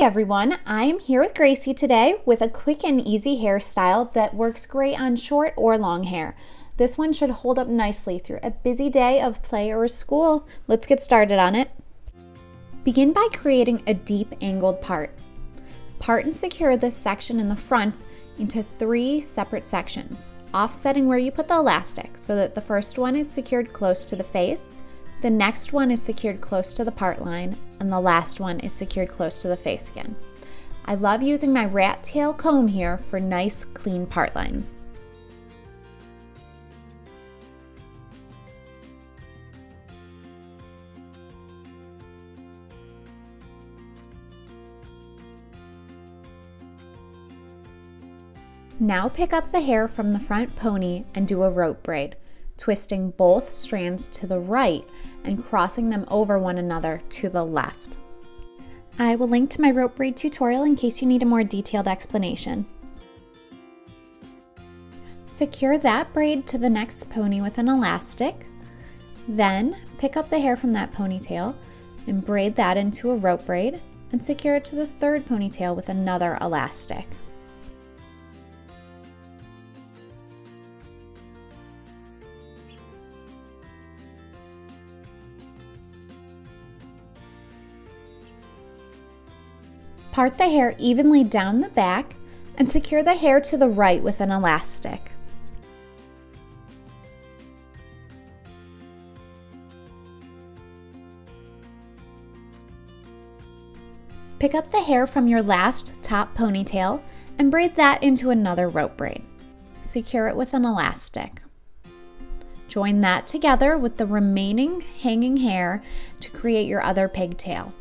Hey everyone, I'm here with Gracie today with a quick and easy hairstyle that works great on short or long hair. This one should hold up nicely through a busy day of play or school. Let's get started on it. Begin by creating a deep angled part. Part and secure this section in the front into three separate sections, offsetting where you put the elastic so that the first one is secured close to the face, the next one is secured close to the part line, and the last one is secured close to the face again. I love using my rat tail comb here for nice, clean part lines. Now pick up the hair from the front pony and do a rope braid, twisting both strands to the right and crossing them over one another to the left. I will link to my rope braid tutorial in case you need a more detailed explanation. Secure that braid to the next pony with an elastic, then pick up the hair from that ponytail and braid that into a rope braid and secure it to the third ponytail with another elastic. Part the hair evenly down the back and secure the hair to the right with an elastic. Pick up the hair from your last top ponytail and braid that into another rope braid. Secure it with an elastic. Join that together with the remaining hanging hair to create your other pigtail.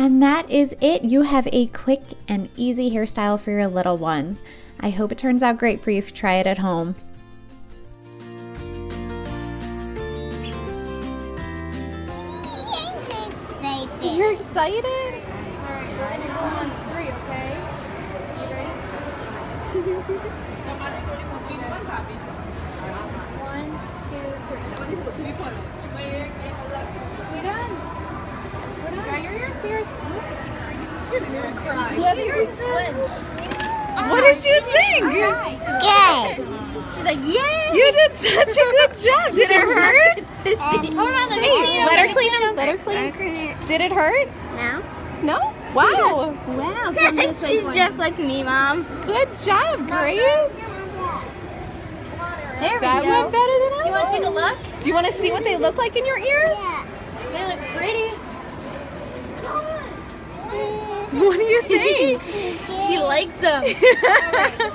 And that is it. You have a quick and easy hairstyle for your little ones. I hope it turns out great for you if you try it at home. You're excited? All right, we're gonna go on three, okay? You ready? 1, 2, 3. We're done. Got your ears pierced? What did you think? Good. She's like, yay! You did such a good job. Did it hurt? Hold on, let her clean up. Did it hurt? No. No? Wow. Wow. She's just like me, Mom. Good job, Grace. There we go. That went better than I. You want to take a look? Do you want to see what they look like in your ears? Yeah. They look pretty. What do you think? She likes them. All right.